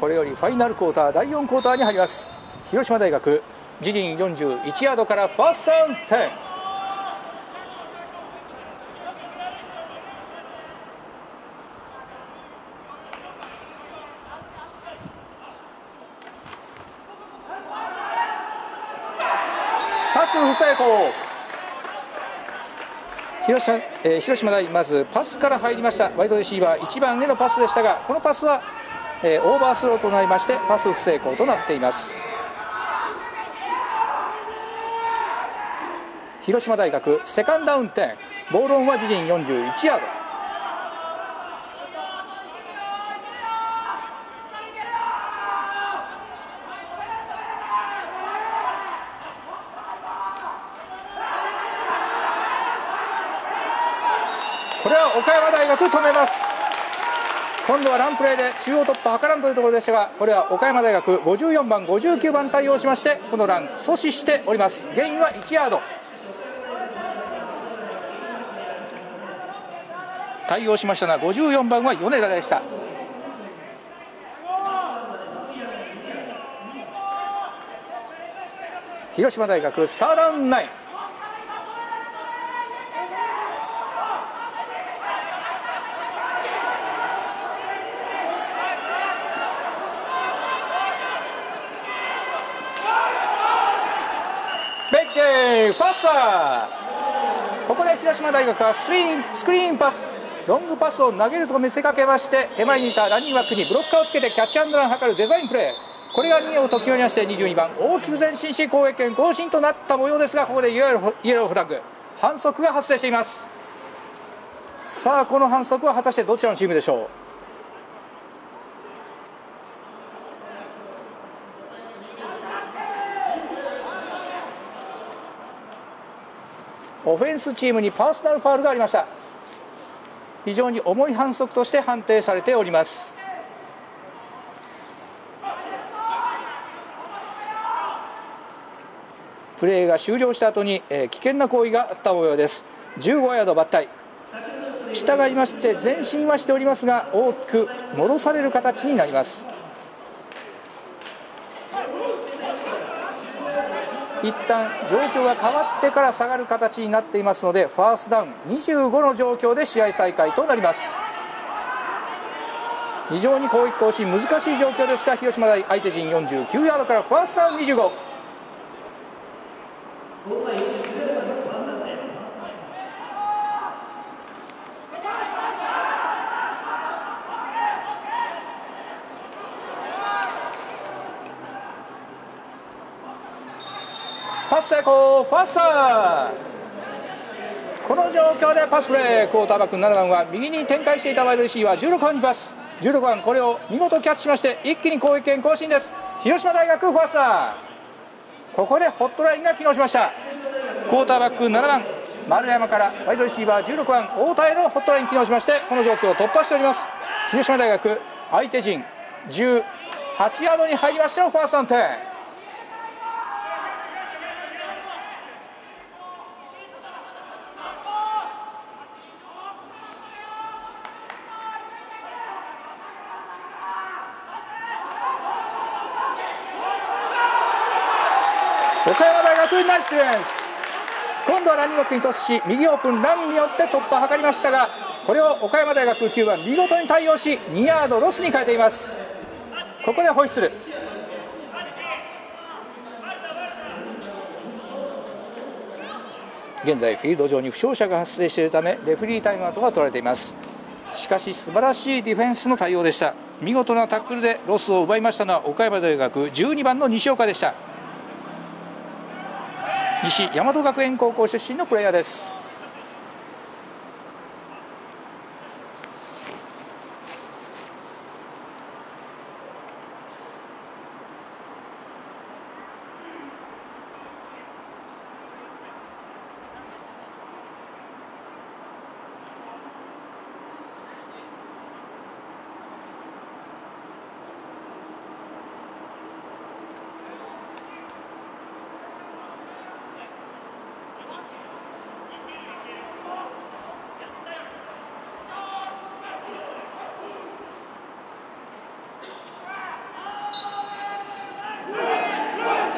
これよりファイナルクォーター第4クォーターに入ります。広島大学、自陣41ヤードからファーストダウン10。パス不成功。広島大まずパスから入りました。ワイドレシーバー1番へのパスでしたが、このパスはオーバースローとなりまして、パス不成功となっています。広島大学セカンドダウン10、ボールオンは自陣41ヤード。これは岡山大学止めます。今度はランプレーで中央突破図らんというところでしたが、これは岡山大学54番59番対応しまして、このラン阻止しております。ゲインは1ヤード。対応しましたのは54番は米田でした。広島大学サーランナイン。ベッケーファースター。ここで広島大学はスクリーンパス、ロングパスを投げると見せかけまして、手前にいたランニングバックにブロッカーをつけてキャッチアンドランを図るデザインプレー。これが2を解き終わりまして、22番大きく前進し攻撃権更新となった模様ですが、ここでイエローフラッグ、反則が発生しています。さあ、この反則は果たしてどちらのチームでしょう。オフェンスチームにパーソナルファウルがありました。非常に重い反則として判定されております。プレーが終了した後に、危険な行為があった模様です。15ヤード抜体、従いまして前進はしておりますが、大きく戻される形になります。一旦状況が変わってから下がる形になっていますので、ファーストダウン25の状況で試合再開となります。非常に攻撃更新難しい状況ですが、広島大相手陣49ヤードからファーストダウン25。パス成功、ファースター。この状況でパスプレー。クォーターバックの7番は右に展開していたワイドレシーバー16番にパス。16番これを見事キャッチしまして、一気に攻撃権更新です。広島大学ファースター、ここでホットラインが機能しました。クォーターバック7番丸山からワイドレシーバー16番太田へのホットライン機能しまして、この状況を突破しております。広島大学相手陣18ヤードに入りましてのファーストアンテ。岡山大学ナイスディフェンス。今度はランニングバックに突進し、右オープンランによって突破を図りましたが、これを岡山大学9番見事に対応し、2ヤードロスに変えています。ここでホイッスル。現在フィールド上に負傷者が発生しているため、レフリータイムアウトが取られています。しかし素晴らしいディフェンスの対応でした。見事なタックルでロスを奪いましたのは岡山大学12番の西岡でした。西大和学園高校出身のプレイヤーです。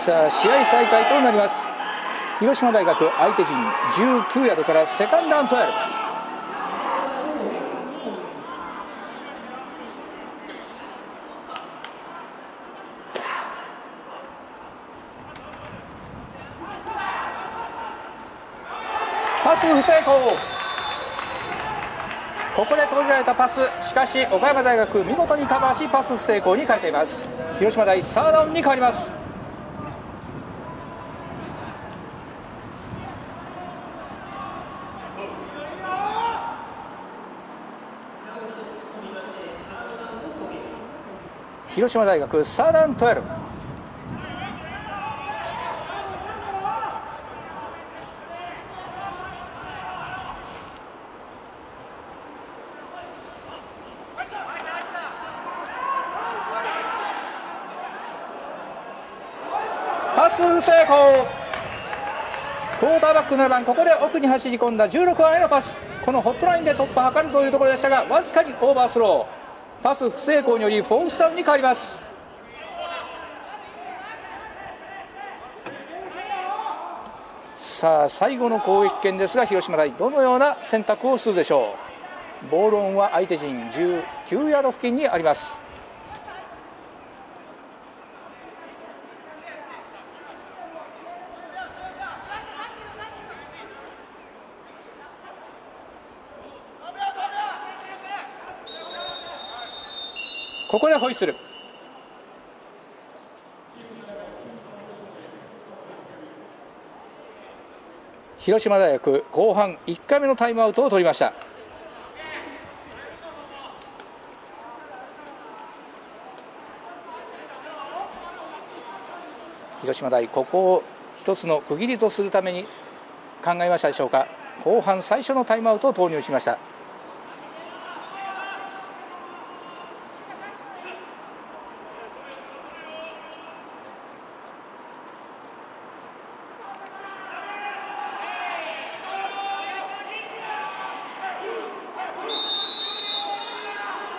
さあ試合再開となります。広島大学相手陣19ヤードからセカンドアンド12。パス不成功。ここで投じられたパス、しかし岡山大学見事にカバーしパス不成功に変えています。広島大サーダウンに変わります。広島大学サーダウン12。パス不成功。クォーターバック7番、ここで奥に走り込んだ16番へのパス、このホットラインで突破を図るというところでしたが、わずかにオーバースロー。パス不成功によりフォースダウンに変わります。さあ最後の攻撃権ですが、広島大どのような選択をするでしょう。ボールオンは相手陣19ヤード付近にあります。ここでホイッスル。広島大学後半1回目のタイムアウトを取りました。広島大、ここを一つの区切りとするために考えましたでしょうか。後半最初のタイムアウトを投入しました。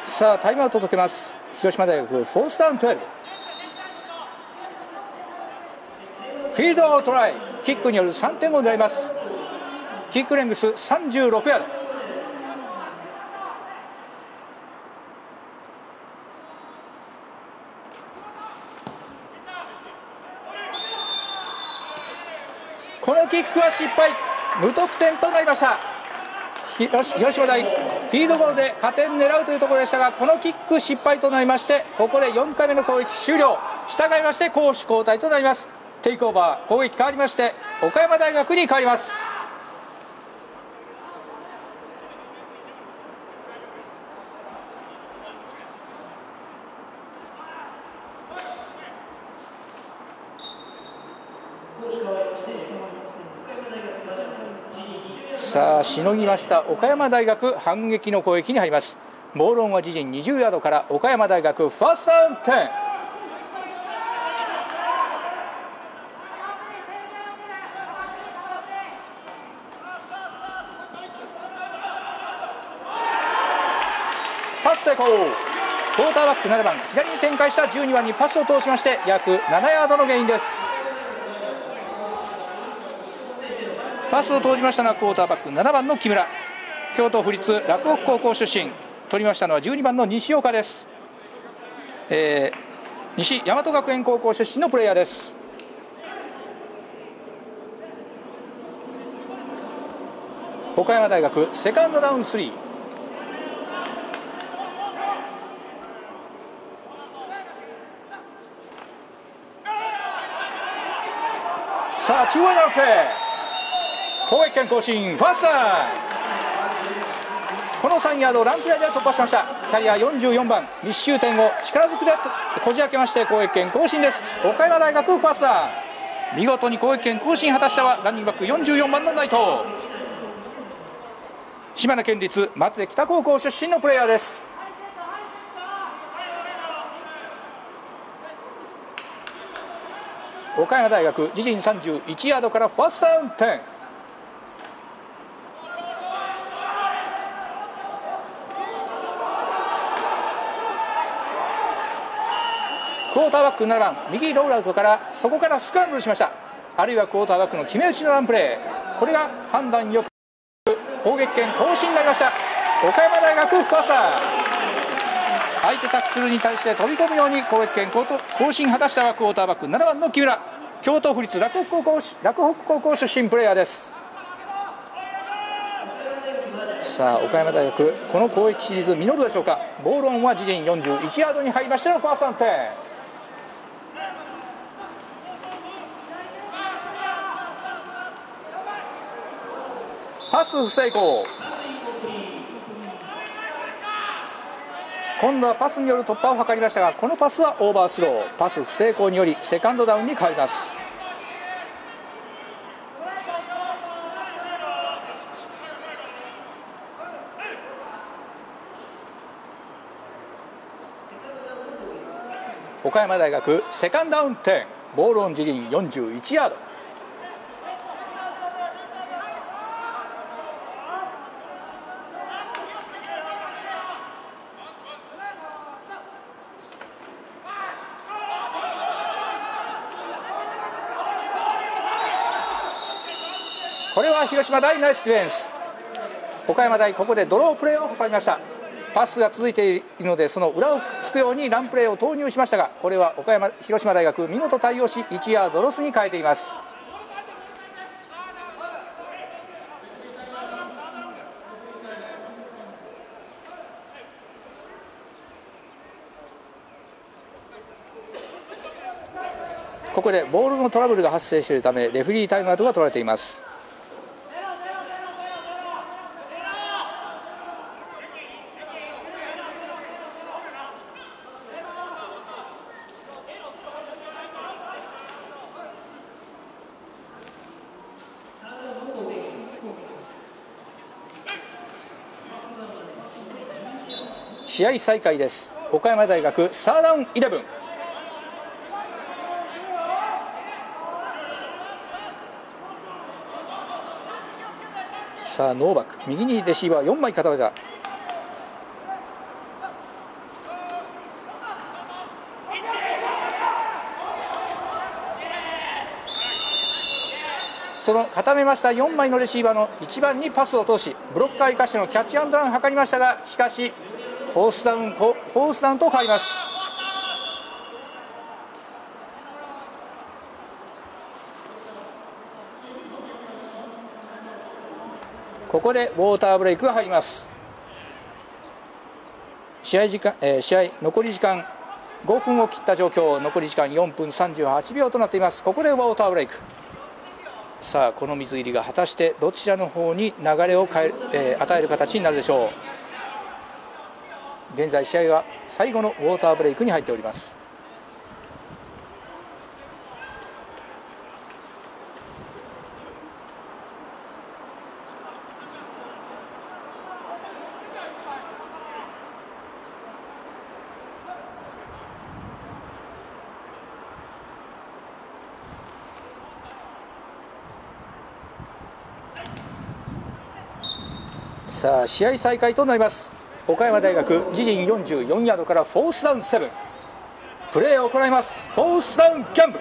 さあタイムアウト解けます。広島大学フォースダウン12。フィールドをトライ、キックによる3点を狙います。キックレングス36ヤード。このキックは失敗、無得点となりました。広島大、フィードゴールで加点狙うというところでしたが、このキック失敗となりまして、ここで4回目の攻撃終了。従いまして攻守交代となります。テイクオーバー、攻撃変わりまして岡山大学に変わります。さあしのぎました岡山大学、反撃の攻撃に入ります。ボールオンは自陣20ヤードから岡山大学ファーストダウン10。パス成功。クォーターバック7番、左に展開した12番にパスを通しまして約7ヤードのゲインです。パスを投じましたのはクォーターバック7番の木村。京都府立洛北高校出身。取りましたのは12番の西岡です。西大和学園高校出身のプレイヤーです。岡山大学セカンドダウン3。さあ中央へのプレー、攻撃権更新、ファーストダウン。この3ヤードをランプレーで突破しました。キャリア44番、密集点を力ずくでこじ開けまして攻撃権更新です。岡山大学ファーストダウン、見事に攻撃権更新果たしたはランニングバック44番の内藤。島根県立松江北高校出身のプレイヤーです。岡山大学自陣31ヤードからファーストダウン10。クォーターバックのラン、右ロールアウトからそこからスクランブルしました。あるいはクォーターバックの決め打ちのランプレー、これが判断よく攻撃権投資になりました。岡山大学ファーサー、相手タックルに対して飛び込むように攻撃権更新果たしたクォーターバック7番の木村、京都府立洛北高校出身プレイヤーです。さあ岡山大学、この攻撃シリーズ実るでしょうか。ボールオンは自陣41ヤードに入りましてのファーストアンテ。パス不成功。今度はパスによる突破を図りましたが、このパスはオーバースロー。パス不成功によりセカンドダウンに変わります。岡山大学セカンドダウン10、ボールオン自陣41ヤード。これは広島大ナイスディフェンス。岡山大ここでドロープレーを挟みました。パスが続いているのでその裏をつくようにランプレーを投入しましたが、これは広島大学見事対応し1ヤードロスに変えています。ここでボールのトラブルが発生しているためレフェリータイムアウトが取られています。試合再開です。岡山大学サードダウン11。さあノーバック、右にレシーバー4枚固めた。その固めました4枚のレシーバーの1番にパスを通し、ブロッカー生かしてのキャッチアンドランを図りましたが、しかしフォースダウンと変わります。ここでウォーターブレイクが入ります。試合残り時間5分を切った状況、残り時間4分38秒となっています。ここでウォーターブレイク。さあこの水入りが果たしてどちらの方に流れを与える形になるでしょう。現在試合は最後のウォーターブレイクに入っております。さあ試合再開となります。岡山大学自陣44ヤードからフォースダウン7、プレーを行います。フォースダウンキャンプ。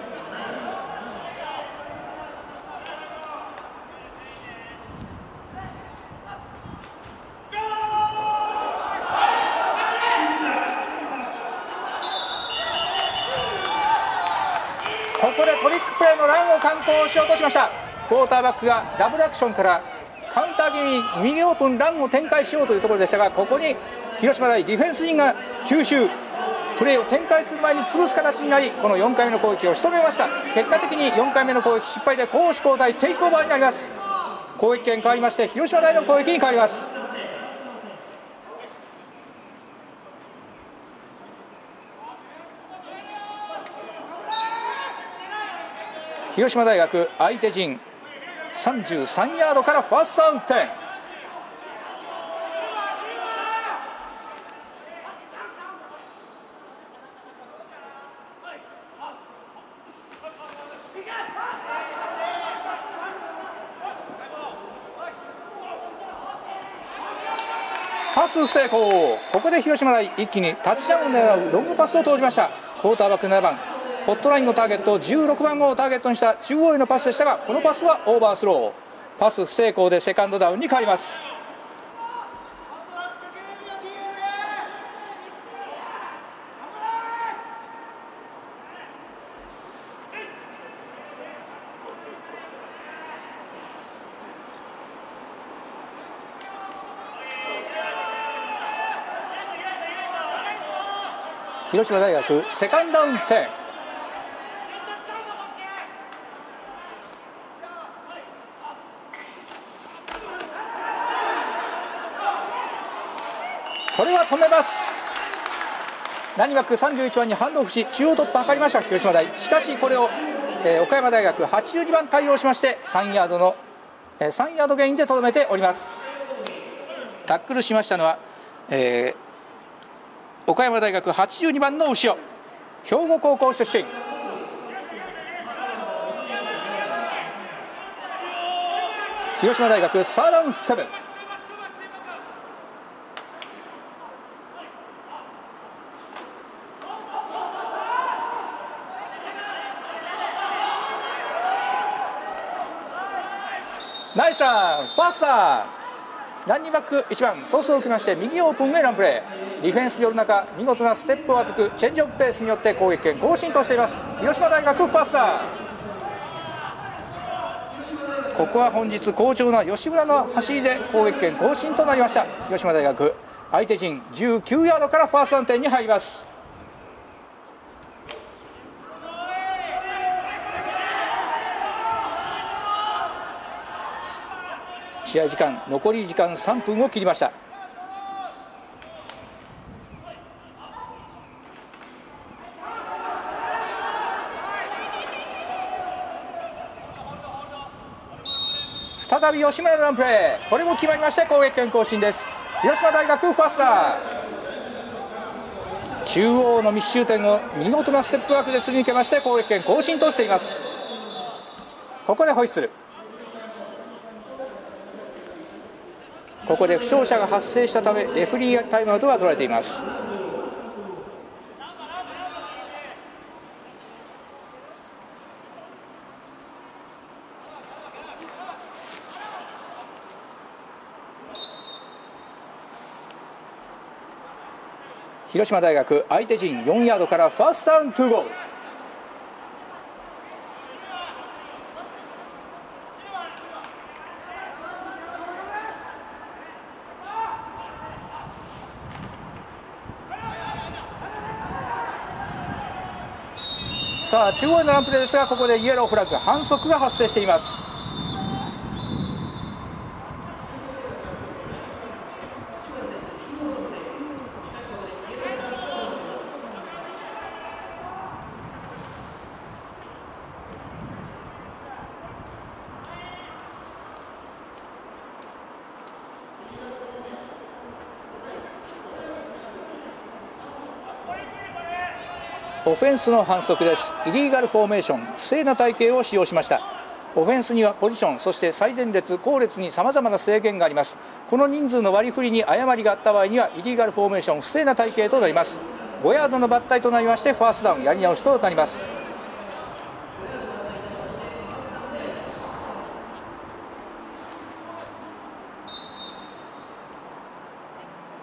ここでトリックプレーのランを敢行しようとしました。クォーターバックがダブルアクションからカウンター気味に右オープンランを展開しようというところでしたが、ここに広島大ディフェンス陣が吸収、プレーを展開する前に潰す形になり、この4回目の攻撃を仕留めました。結果的に4回目の攻撃失敗で攻守交代、テイクオーバーになります。攻撃権変わりまして広島大の攻撃に変わります。広島大学相手陣33ヤードからファーストダウン10。パス成功。ここで広島大一気にタッチダウンを狙うロングパスを投じました。クォーターバック7番ホットラインのターゲット16番をターゲットにした中央へのパスでしたが、このパスはオーバースロー、パス不成功でセカンドダウンに変わります。広島大学セカンドダウン10。これは止めます。ランニバック31番にハンドオフし中央突破を図りました広島大、しかしこれを、岡山大学82番対応しまして3ヤードゲインでとどめております。タックルしましたのは、岡山大学82番の牛尾、兵庫高校出身。広島大学サーダウン7。ナイスランファースター、ランニングバック1番トスを受けまして右オープンへランプレー。ディフェンスによる中、見事なステップを歩くチェンジオブペースによって攻撃権更新としています。広島大学ファースター、ここは本日好調な吉村の走りで攻撃権更新となりました。広島大学相手陣19ヤードからファーストアンテンに入ります。試合時間残り時間3分を切りました。再び吉村のランプレー、これも決まりまして攻撃権更新です。広島大学ファースター、中央の密集点を見事なステップワークですり抜けまして攻撃権更新としています。ここでホイッスル、ここで負傷者が発生したためレフリータイムアウトが取られています。広島大学相手陣4ヤードからファーストダウン2ゴール。さあ中央へのランプレーですが、ここでイエローフラッグ、反則が発生しています。オフェンスの反則です。イリーガルフォーメーション、不正な体系を使用しました。オフェンスにはポジション、そして最前列後列にさまざまな制限があります。この人数の割り振りに誤りがあった場合にはイリーガルフォーメーション、不正な体系となります。5ヤードの抜体となりましてファーストダウン、やり直しとなります。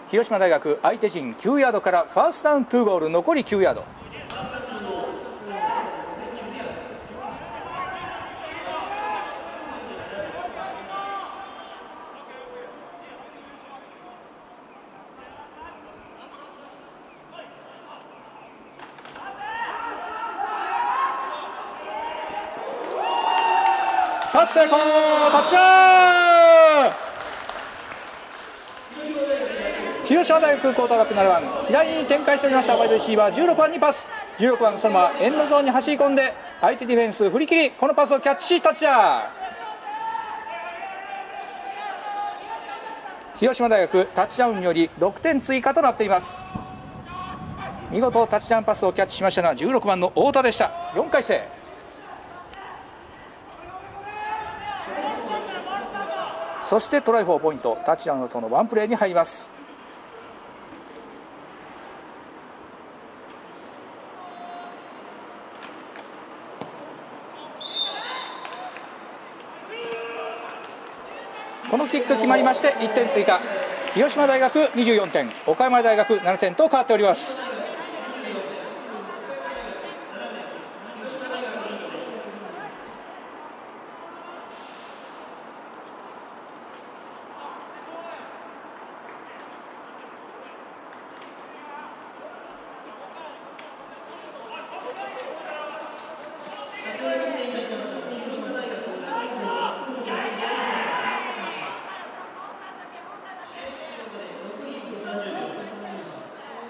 広島大学相手陣9ヤードからファーストダウン2ゴール、残り9ヤード。パス成功、タッチダウン。広島大学クォーターバック7番、左に展開しておりましたワイドレシーバー16番にパス、16番そのままエンドゾーンに走り込んで相手ディフェンス振り切り、このパスをキャッチしタッチダウン。広島大学タッチダウンにより6点追加となっています。見事タッチダウンパスをキャッチしましたのは16番の太田でした。4回生そしてトライフォーポイント、タッチダウンの後のワンプレーに入ります。このキック決まりまして1点追加、広島大学24点、岡山大学7点と変わっております。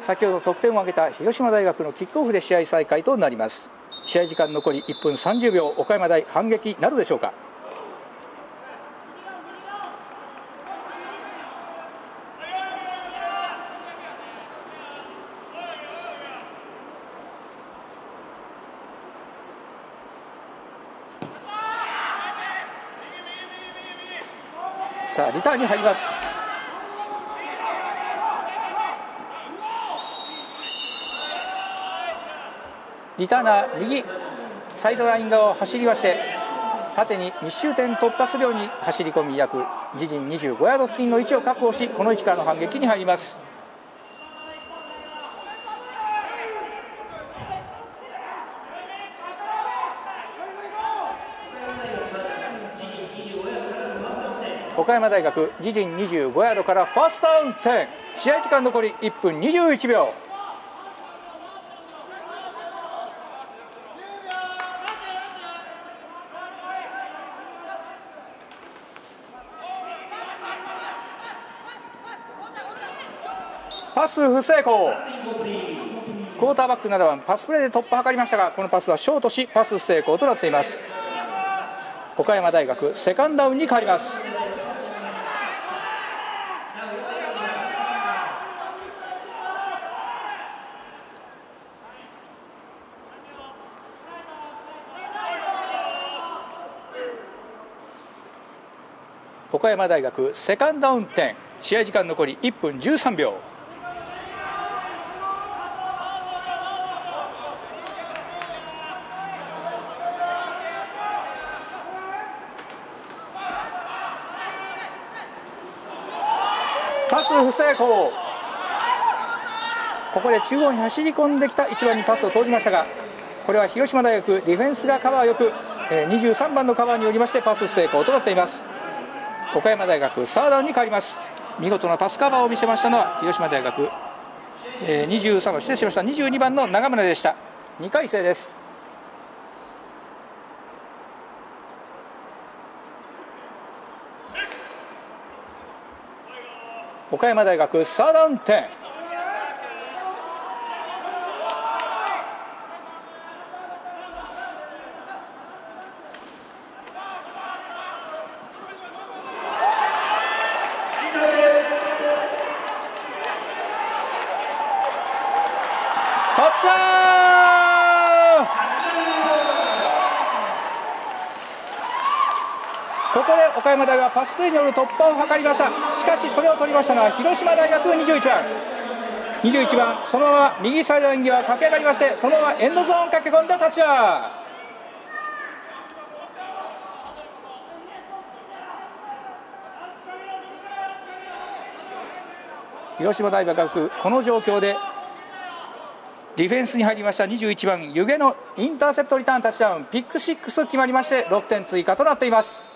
先ほど得点を挙げた広島大学のキックオフで試合再開となります。試合時間残り1分30秒、岡山大反撃なるでしょうか。さあリターンに入ります。リターナー右サイドライン側を走りまして縦に密集点突破するように走り込み、約自陣25ヤード付近の位置を確保し、この位置からの反撃に入ります。岡山大学自陣25ヤードからファーストダウン10、試合時間残り1分21秒。パス不成功、クォーターバック7番パスプレーで突破を図りましたが、このパスはショートしパス不成功となっています。岡山大学セカンドダウンに変わります。岡山大学セカンドダウン10、試合時間残り1分13秒。パス不成功、ここで中央に走り込んできた1番にパスを投じましたが、これは広島大学ディフェンスがカバーよく、23番のカバーによりましてパス不成功となっています。岡山大学サーダウンに変わります。見事なパスカバーを見せましたのは広島大学、23番失礼しました、22番の長村でした。2回生です。岡山大学サーダウン10、タッチダウン。ここで岡山大学パスプレーによる突破を図りました。しかしそれを取りましたのは広島大学21番、そのまま右サイドライン際駆け上がりまして、そのままエンドゾーン駆け込んだタッチダウン。広島大学この状況でディフェンスに入りました21番弓削のインターセプトリターンタッチダウン、ピック6決まりまして6点追加となっています。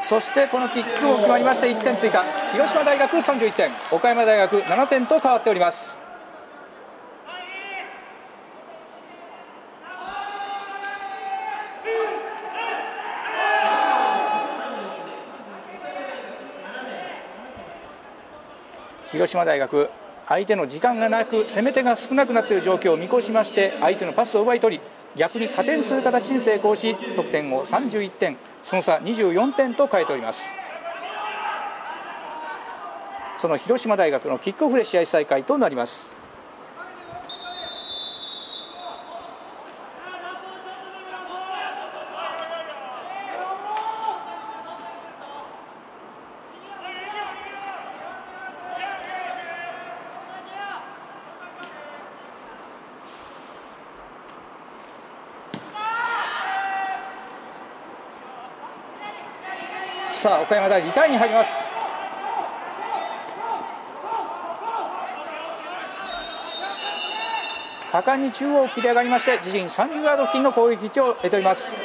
そしてこのキックを決まりまして1点追加、広島大学31点、岡山大学7点と変わっております。広島大学相手の時間がなく攻め手が少なくなっている状況を見越しまして、相手のパスを奪い取り逆に加点する形に成功し、得点を31点、その差24点と変えております。その広島大学のキックオフで試合再開となります。さあ岡山大リターンに入ります。果敢に中央を切り上がりまして自陣30ヤード付近の攻撃位置を得ております。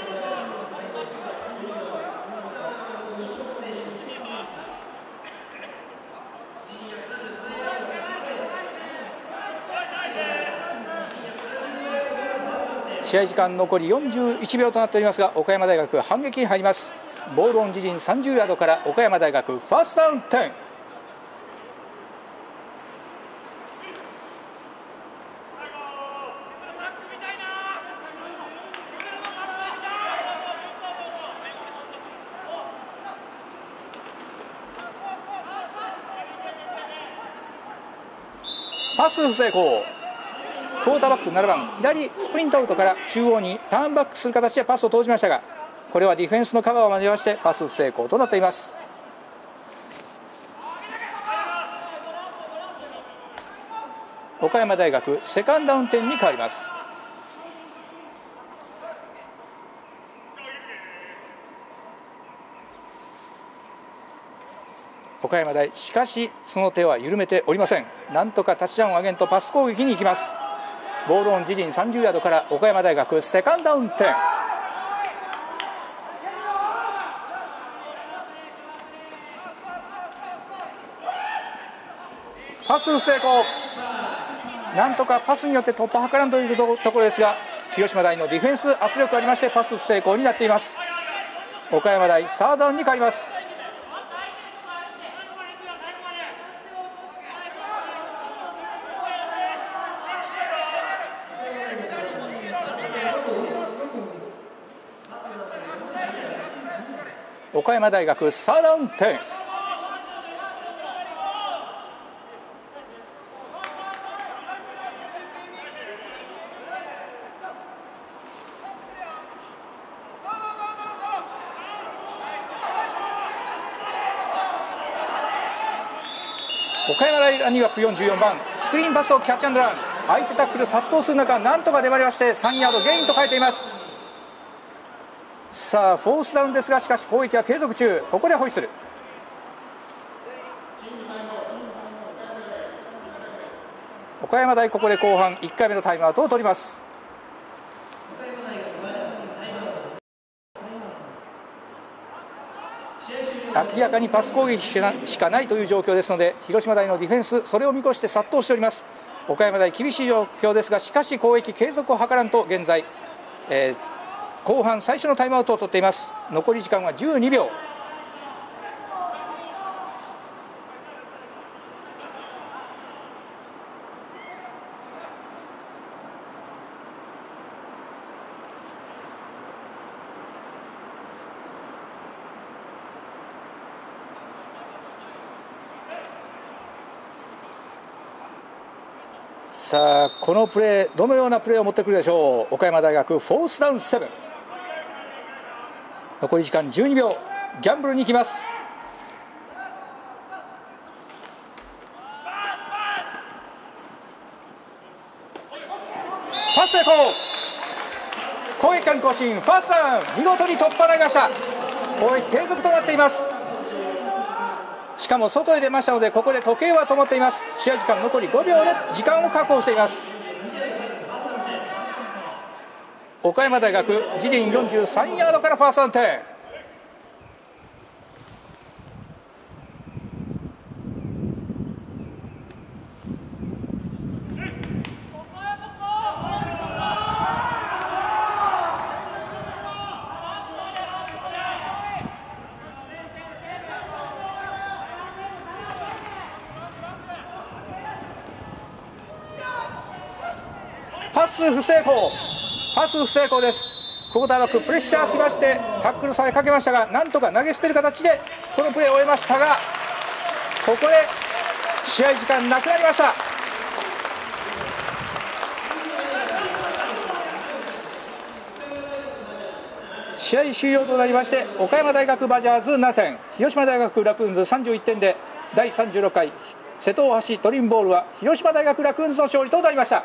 試合時間残り41秒となっておりますが、岡山大学反撃に入ります。ボールオン自陣30ヤードから岡山大学ファーストダウン10。パス不成功。クォーターバック7番左スプリントアウトから中央にターンバックする形でパスを投じましたが、これはディフェンスのカバーを交えましてパス不成功となっています。岡山大学セカンドダウン10に変わります。岡山大、しかしその手は緩めておりません。なんとかタッチダウンを上げんとパス攻撃に行きます。ボールオン自陣30ヤードから岡山大学セカンドダウン10。パス不成功。なんとかパスによって突破を図らんというところですが、広島大のディフェンス圧力ありましてパス不成功になっています。岡山大サードダウンに変わります。岡山大学サードダウン10。岡山大ランニングアップ44番スクリーンパスをキャッチアンドラン、相手タックル殺到する中なんとか粘りまして3ヤードゲインと変えています。さあフォースダウンですが、しかし攻撃は継続中。ここでホイッスル。岡山大ここで後半1回目のタイムアウトを取ります。明らかにパス攻撃しかないという状況ですので、広島大のディフェンスそれを見越して殺到しております。岡山大厳しい状況ですが、しかし攻撃継続を図らんと現在、後半最初のタイムアウトを取っています。残り時間は12秒。さあこのプレー、どのようなプレーを持ってくるでしょう。岡山大学フォースダウン7。残り時間12秒。ギャンブルに行きます。パス成功。攻撃間更新ファーストダウン、見事に突破になりました。攻撃継続となっています。しかも外へ出ましたので、ここで時計は止まっています。試合時間残り5秒で時間を確保しています。岡山大学自陣43ヤードからファーストダウン10。パス不成功。パス不成功です。クォーターバックプレッシャーきましてタックルさえかけましたが、なんとか投げ捨てる形でこのプレーを終えましたが、ここで試合時間なくなりました。試合終了となりまして、岡山大学バジャーズ7点、広島大学ラクーンズ31点で、第36回瀬戸大橋ドリームボールは広島大学ラクーンズの勝利となりました。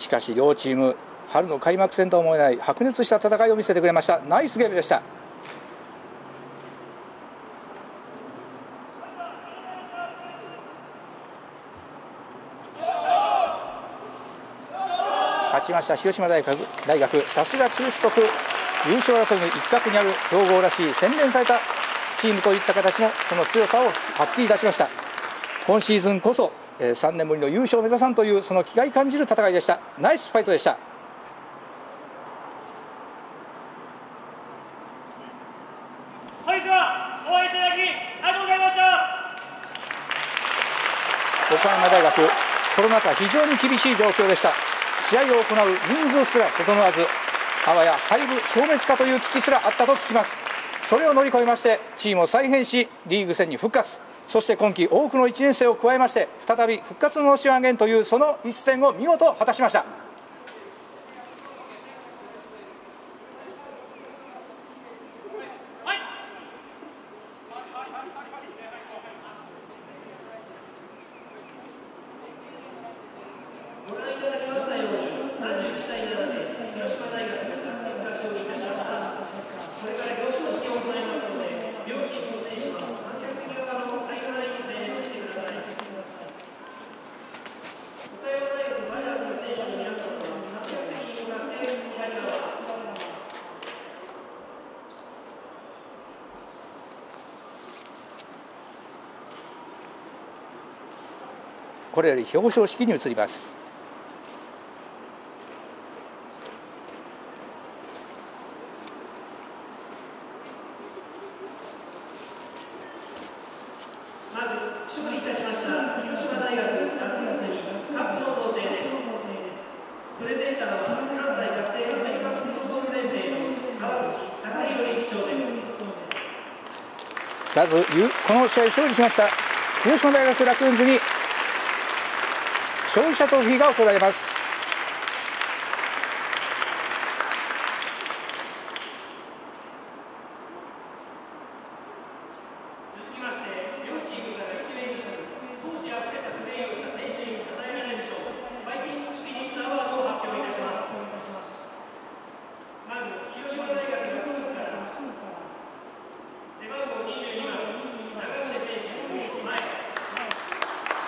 しかし両チーム、春の開幕戦とは思えない白熱した戦いを見せてくれました。ナイスゲームでした。勝ちました広島大学、さすが中四国、優勝争いの一角にある強豪らしい洗練されたチームといった形のその強さを発揮いたしました。今シーズンこそ3年ぶりの優勝を目指さんというその気概感じる戦いでした。ナイスファイトでした。本日は応援いただきありがとうございました。岡山大学、コロナ禍非常に厳しい状況でした。試合を行う人数すら整わず、あわや廃部消滅かという危機すらあったと聞きます。それを乗り越えまして、チームを再編しリーグ戦に復活、そして今季多くの1年生を加えまして再び復活ののし上げんというその一戦を見事果たしました。これより表彰式に移ります。まずこの試合勝利しました広島大学ラクーンズに消費者トロフィーが贈られます。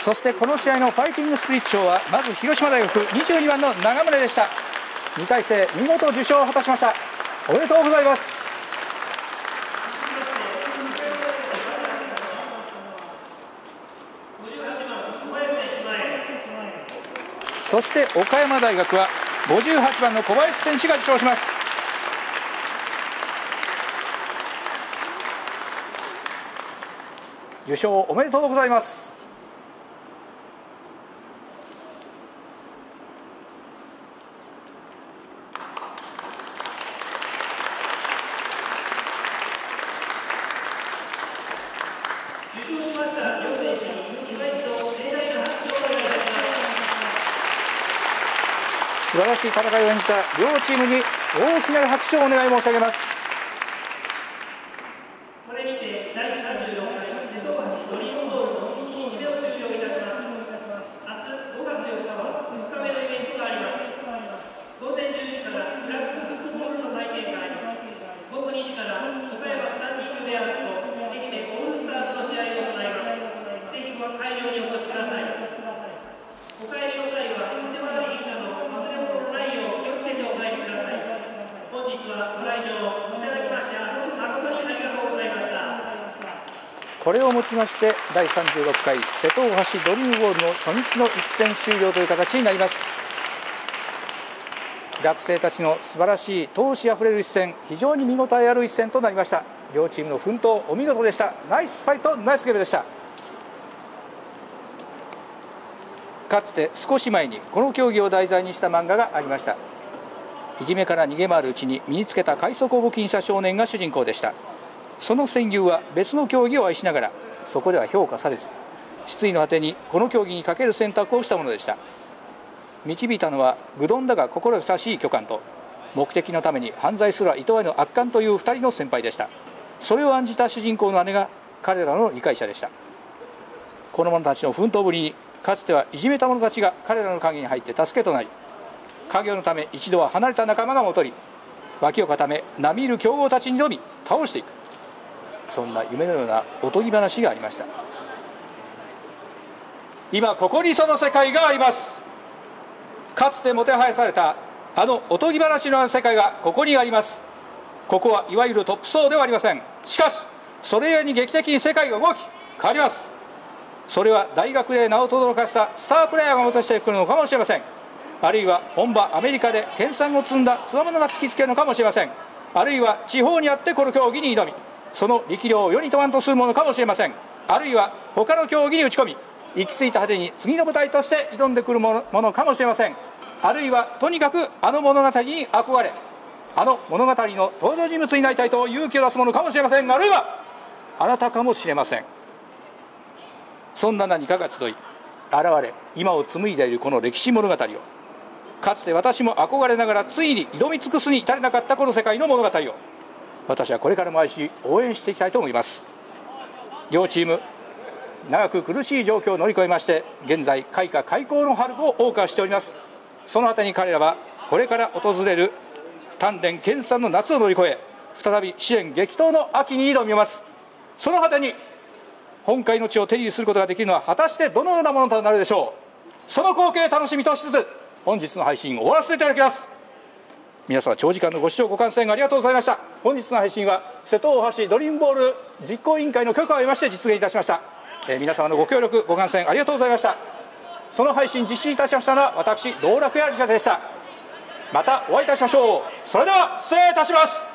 そしてこの試合のファイティングスピリッツ賞はまず広島大学22番の長宗でした。2回生見事受賞を果たしました。おめでとうございます。そして岡山大学は58番の小林選手が受賞します。受賞おめでとうございます。素晴らしい戦いを演じた両チームに大きな拍手をお願い申し上げます。これにて第36回瀬戸橋ドリームボールの1日目を終了いたします。明日5月4日は2日目のイベントがあります。午前10時からフラッグフットボールの体験会、午後2時から岡山スタンディングベアーズと愛媛オールスターズの試合を行います。ぜひ会場にお越しください。お帰りの際はお手回りなど本日はご来場いただきまして誠にありがとうございました。これをもちまして第36回瀬戸大橋ドリームボールの初日の一戦終了という形になります。学生たちの素晴らしい闘志あふれる一戦、非常に見応えある一戦となりました。両チームの奮闘お見事でした。ナイスファイト、ナイスゲームでした。かつて少し前にこの競技を題材にした漫画がありました。いじめから逃げ回るうちに身につけた快速を武器にした少年が主人公でした。その戦友は別の競技を愛しながらそこでは評価されず、失意の果てにこの競技にかける選択をしたものでした。導いたのは愚鈍だが心優しい巨漢と、目的のために犯罪すらいとわぬ悪漢という2人の先輩でした。それを案じた主人公の姉が彼らの理解者でした。この者たちの奮闘ぶりに、かつてはいじめた者たちが彼らの陰に入って助けとなり、家業のため一度は離れた仲間が戻り、脇を固め並みいる強豪たちに挑み倒していく、そんな夢のようなおとぎ話がありました。今ここにその世界があります。かつてもてはやされたあのおとぎ話の世界がここにあります。ここはいわゆるトップ層ではありません。しかしそれゆえに劇的に世界が動き変わります。それは大学で名を轟かせたスタープレーヤーがもたらしてくるのかもしれません。あるいは本場アメリカで研鑽を積んだつわものが突きつけるのかもしれません。あるいは地方にあってこの競技に挑み、その力量を世に問わんとするものかもしれません。あるいは他の競技に打ち込み、行き着いた果てに次の舞台として挑んでくるものかもしれません。あるいはとにかくあの物語に憧れ、あの物語の登場人物になりたいと勇気を出すものかもしれません。あるいはあなたかもしれません。そんな何かが集い現れ、今を紡いでいるこの歴史物語を、かつて私も憧れながらついに挑み尽くすに至れなかったこの世界の物語を、私はこれからも愛し応援していきたいと思います。両チーム長く苦しい状況を乗り越えまして、現在開花開口の春を謳歌しております。そのあたりに彼らはこれから訪れる鍛錬研鑽の夏を乗り越え、再び試練激闘の秋に挑みます。その果てに本会の地を手にすることができるのは果たしてどのようなものとなるでしょう。その光景を楽しみとしつつ、本日の配信を終わらせていただきます。皆様長時間のご視聴ご観戦ありがとうございました。本日の配信は瀬戸大橋ドリームボール実行委員会の許可を得まして実現いたしました。皆様のご協力ご観戦ありがとうございました。その配信実施いたしましたのは私道楽屋理沙でした。またお会いいたしましょう。それでは失礼いたします。